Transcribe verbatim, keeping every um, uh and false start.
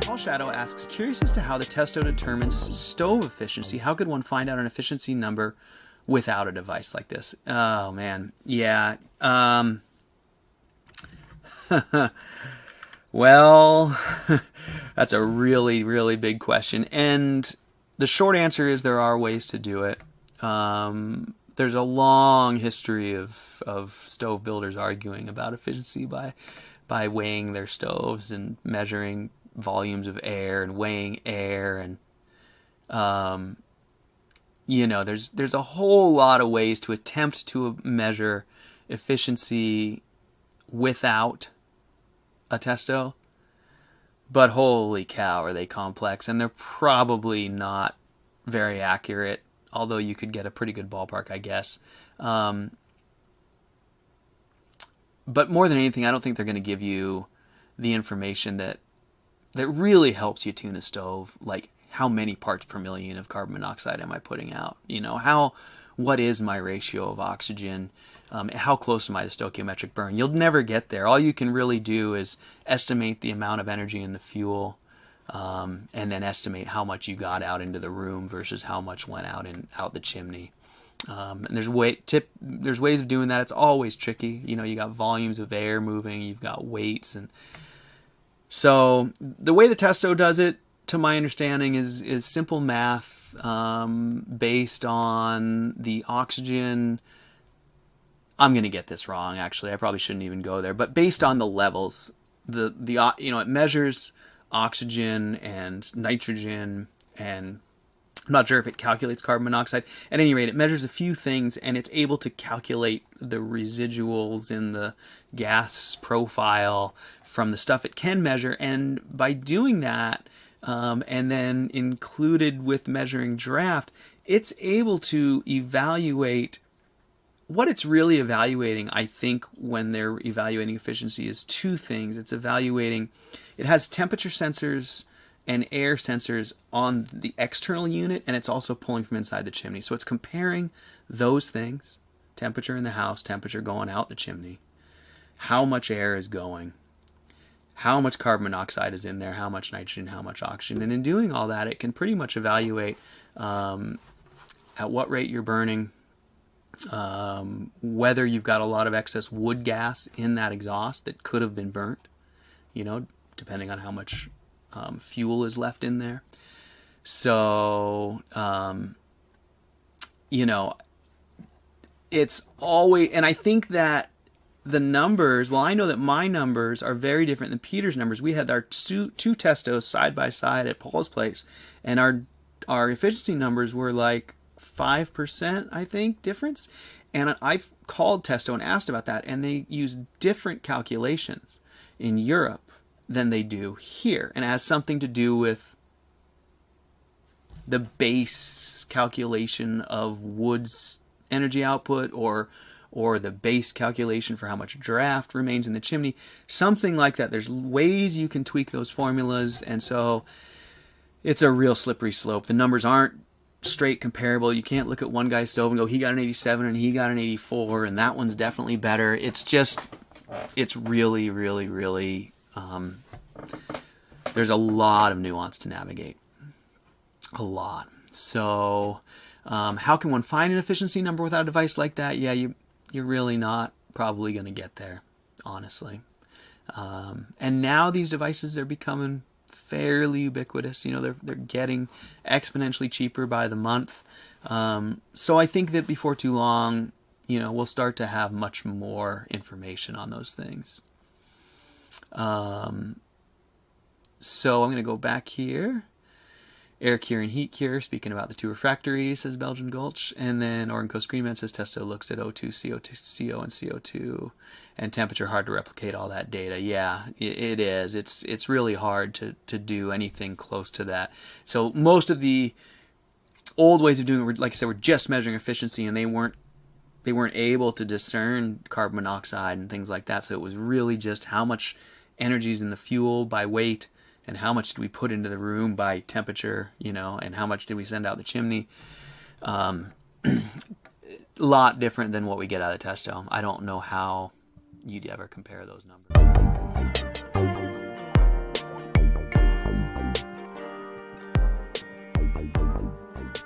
Paul Shadow asks, curious as to how the Testo determines stove efficiency. How could one find out an efficiency number without a device like this? Oh, man. Yeah. Um, well, that's a really, really big question. And the short answer is there are ways to do it. Um, there's a long history of, of stove builders arguing about efficiency by, by weighing their stoves and measuring volumes of air and weighing air, and um you know, there's there's a whole lot of ways to attempt to measure efficiency without a Testo, but holy cow, are they complex, and they're probably not very accurate, although you could get a pretty good ballpark, I guess. Um but more than anything, I don't think they're going to give you the information that that really helps you tune a stove, like how many parts per million of carbon monoxide am I putting out? You know, how, what is my ratio of oxygen? Um, how close am I to stoichiometric burn? You'll never get there. All you can really do is estimate the amount of energy in the fuel, um, and then estimate how much you got out into the room versus how much went out and out the chimney. Um, and there's way, tip, there's ways of doing that. It's always tricky. You know, you got volumes of air moving, you've got weights, and so the way the Testo does it, to my understanding, is is simple math um, based on the oxygen. I'm going to get this wrong, actually. I probably shouldn't even go there. But based on the levels, the the you know, it measures oxygen and nitrogen, and I'm not sure if it calculates carbon monoxide. At any rate, it measures a few things, and it's able to calculate the residuals in the gas profile from the stuff it can measure. And by doing that, um, and then included with measuring draft, it's able to evaluate what it's really evaluating. I think when they're evaluating efficiency is two things. It's evaluating, it has temperature sensors and air sensors on the external unit, and it's also pulling from inside the chimney. So it's comparing those things, temperature in the house, temperature going out the chimney, how much air is going, how much carbon monoxide is in there, how much nitrogen, how much oxygen. And in doing all that, it can pretty much evaluate um, at what rate you're burning, um, whether you've got a lot of excess wood gas in that exhaust that could have been burnt, you know, depending on how much um, fuel is left in there. So, um, you know, it's always, and I think that the numbers, well, I know that my numbers are very different than Peter's numbers. We had our two, two Testos side by side at Paul's place, and our our efficiency numbers were like five percent, I think, difference. And I've called Testo and asked about that, and they use different calculations in Europe than they do here. And it has something to do with the base calculation of wood's energy output, or or the base calculation for how much draft remains in the chimney, something like that. There's ways you can tweak those formulas, and so it's a real slippery slope. The numbers aren't straight comparable. You can't look at one guy's stove and go, he got an eighty-seven and he got an eighty-four, and that one's definitely better. It's just, it's really, really, really, um, there's a lot of nuance to navigate. A lot. So, um, how can one find an efficiency number without a device like that? Yeah, you... you're really not probably going to get there, honestly. Um, and now these devices are becoming fairly ubiquitous. You know, they're, they're getting exponentially cheaper by the month. Um, so I think that before too long, you know, we'll start to have much more information on those things. Um, so I'm going to go back here. Air cure and heat cure, speaking about the two refractories, says Belgian Gulch. And then Oregon Coast Greenman says Testo looks at O two, C O two, C O, and C O two. And temperature, hard to replicate all that data. Yeah, it is. It's it's really hard to, to do anything close to that. So most of the old ways of doing it, like I said, were just measuring efficiency, and they weren't, they weren't able to discern carbon monoxide and things like that. So it was really just how much energy is in the fuel by weight, and how much did we put into the room by temperature, you know, and how much did we send out the chimney? Um, lot different than what we get out of Testo. I don't know how you'd ever compare those numbers.